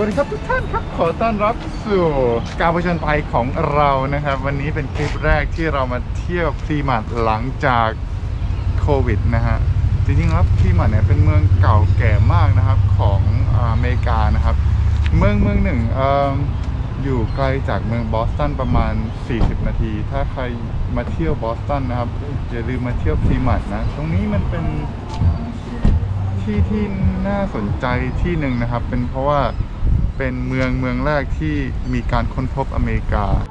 สวัสดีครับทุกท่านครับขอต้อนรับสู่การผจญภัยของเรานะครับวันนี้เป็นคลิปแรกที่เรามาเที่ยวคลีมัดหลังจากโควิดนะฮะจริงๆแล้วคลีมัดเนี่ยเป็นเมืองเก่าแก่มากนะครับของอเมริกานะครับเมืองหนึ่งอยู่ไกลจากเมืองบอสตันประมาณ40นาทีถ้าใครมาเที่ยวบอสตันนะครับอย่าลืมมาเที่ยวคลีมัดนะตรงนี้มันเป็นที่น่าสนใจที่หนึ่งนะครับเป็นเพราะว่าเป็นเมืองแรกที่มีการค้นพบอเมริกาเมืองก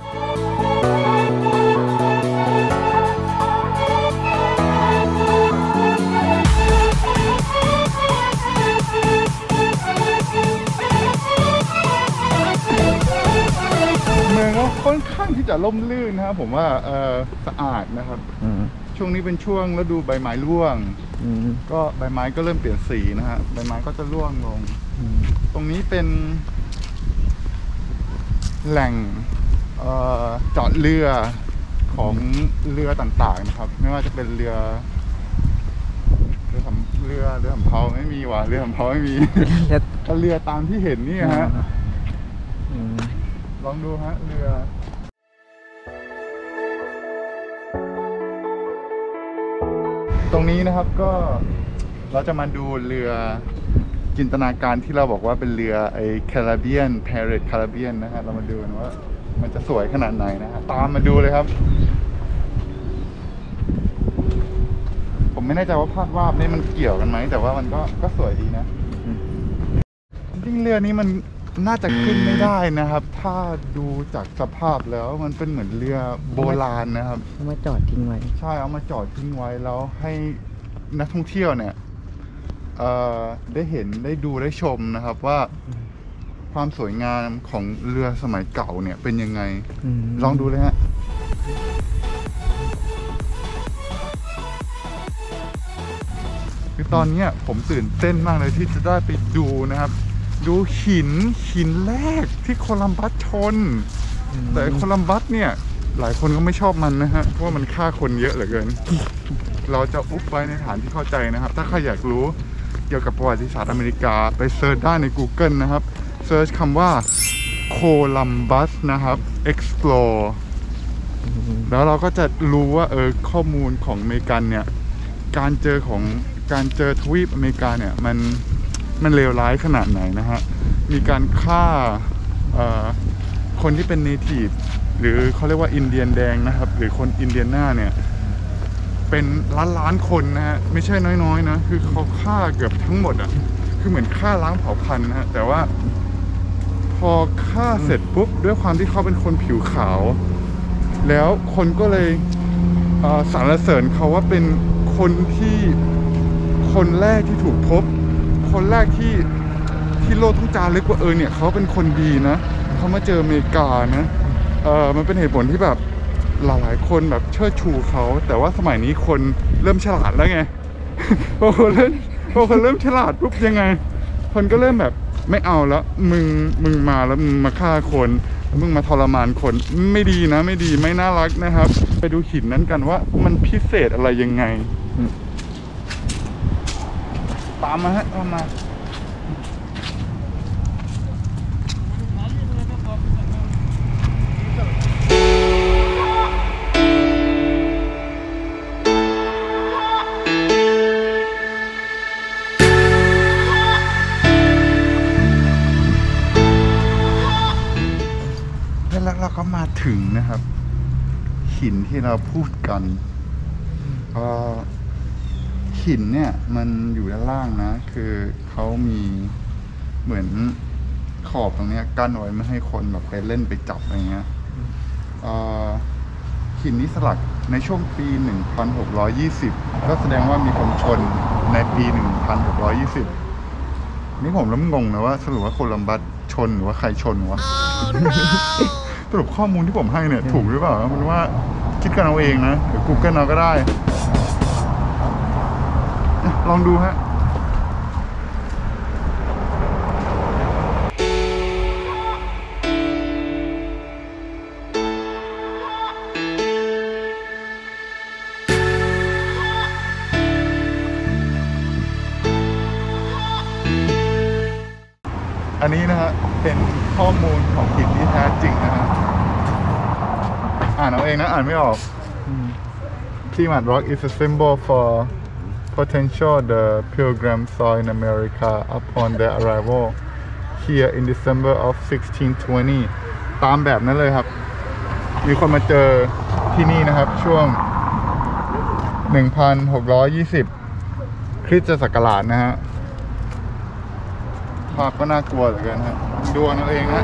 ็ค่อนข้างที่จะร่มรื่นนะครับผมว่าสะอาดนะครับช่วงนี้เป็นช่วงฤดูใบไม้ร่วงก็ใบไม้ก็เริ่มเปลี่ยนสีนะฮะใบไม้ก็จะร่วงลงตรงนี้เป็นแหล่งจอดเรือของเรือต่างๆนะครับไม่ว่าจะเป็นเรือสำเภาไม่มีว่ะเรือสำเภาไม่มีก็เรือตามที่เห็นนี่ฮะลองดูฮะเรือตรงนี้นะครับก็เราจะมาดูเรือจินตนาการที่เราบอกว่าเป็นเรือไอ้ Caribbean Pirate นะฮะเรามาดูกันว่ามันจะสวยขนาดไหนนะฮะตามมาดูเลยครับผมไม่แน่ใจว่าภาพวาดนี่มันเกี่ยวกันไหมแต่ว่ามันก็สวยดีนะจริงๆเรือนี้มันน่าจะขึ้นไม่ได้นะครับถ้าดูจากสภาพแล้วมันเป็นเหมือนเรือโบราณนะครับเอามาจอดทิ้งไว้ใช่เอามาจอดทิ้งไว้แล้วให้นักท่องเที่ยวเนี่ยได้เห็นได้ดูได้ชมนะครับว่าความสวยงามของเรือสมัยเก่าเนี่ยเป็นยังไงลองดูเลยฮะคือตอนนี้ผมตื่นเต้นมากเลยที่จะได้ไปดูนะครับดูหินแรกที่โคลัมบัสชนแต่โคลัมบัสเนี่ยหลายคนก็ไม่ชอบมันนะฮะเพราะว่ามันฆ่าคนเยอะเหลือเกินเราจะอุบไว้ในฐานที่เข้าใจนะครับถ้าใครอยากรู้เกี่ยวกับประวัติศาสตร์อเมริกาไปเซิร์ชได้ใน Google นะครับเซิร์ชคำว่าโคลัมบัสนะครับ explore แล้วเราก็จะรู้ว่าข้อมูลของอเมริกันเนี่ยการเจอทวีปอเมริกาเนี่ยมันเลวร้ายขนาดไหนนะฮะมีการฆ่าคนที่เป็นเนทีฟหรือเขาเรียกว่าอินเดียนแดงนะครับหรือคนอินเดียนาเนี่ยเป็นล้านคนนะฮะไม่ใช่น้อยๆนะคือเขาฆ่าเกือบทั้งหมดอ่ะคือเหมือนฆ่าล้างเผ่าพันธุ์นะฮะแต่ว่าพอฆ่าเสร็จปุ๊บด้วยความที่เขาเป็นคนผิวขาวแล้วคนก็เลยสรรเสริญเขาว่าเป็นคนแรกที่ถูกพบคนแรกที่โลกต้องจารึกว่าเนี่ยเขาเป็นคนดีนะเขามาเจออเมริกานะมันเป็นเหตุผลที่แบบหลายคนแบบเชิดชูเขาแต่ว่าสมัยนี้คนเริ่มฉลาดแล้วไงพอคนเริ่มฉลาดปุ๊บยังไงคนก็เริ่มแบบไม่เอาแล้วมึงมาแล้วมึงมาฆ่าคนมึงมาทรมานคนไม่ดีนะไม่ดีไม่น่ารักนะครับไปดูหินนั้นกันว่ามันพิเศษอะไรยังไงตามมาฮะตามมาแล้วเราก็มาถึงนะครับหินที่เราพูดกันหินเนี่ยมันอยู่ด้านล่างนะคือเขามีเหมือนขอบตรงนี้กั้นไว้ไม่ให้คนแบบไปเล่นไปจับอะไรเงี้ยหินนี้สลักในช่วงปี 1620 ก็แสดงว่ามีคนชนในปี 1620 นี่ผมเริ่มงงนะว่าสรุปว่าโคลัมบัสชนหรือว่าใครชนวะ สรุปข้อมูลที่ผมให้เนี่ย ถูกหรือเปล่ามันว่าคิดกันเอาเองนะหรือ Google เอาก็ได้ลองดูฮะ อันนี้นะฮะเป็นข้อมูลของหินที่แท้จริงนะฮะอ่านเอาเองนะอ่านไม่ออกที่หมัด rock is a symbol for potential the pilgrim saw in America upon their arrival here in December of 1620 ตามแบบนั้นเลยครับมีคนมาเจอที่นี่นะครับช่วง1620คริสตศักราชนะฮะภาพก็น่ากลัวเหลือเกินฮะดูเอาเองฮะ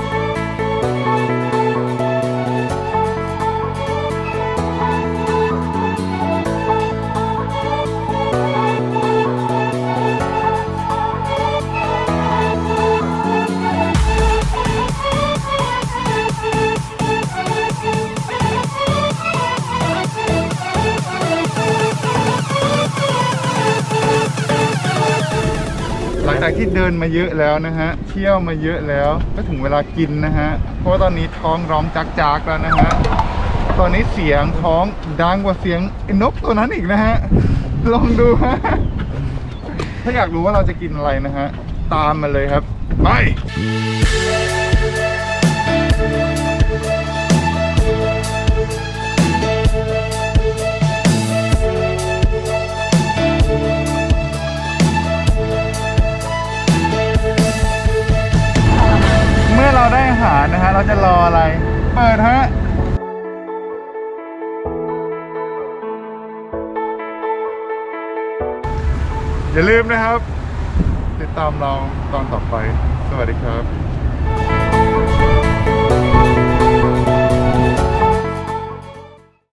จากที่เดินมาเยอะแล้วนะฮะเที่ยวมาเยอะแล้วก็ถึงเวลากินนะฮะเพราะตอนนี้ท้องร้องจักจักแล้วนะฮะตอนนี้เสียงท้องดังกว่าเสียงนกตัวนั้นอีกนะฮะลองดูฮะถ้าอยากรู้ว่าเราจะกินอะไรนะฮะตามมาเลยครับไปเราได้อาหารนะฮะเราจะรออะไรเปิดฮะอย่าลืมนะครับติดตามเราตอนต่อไปสวัสดีครับ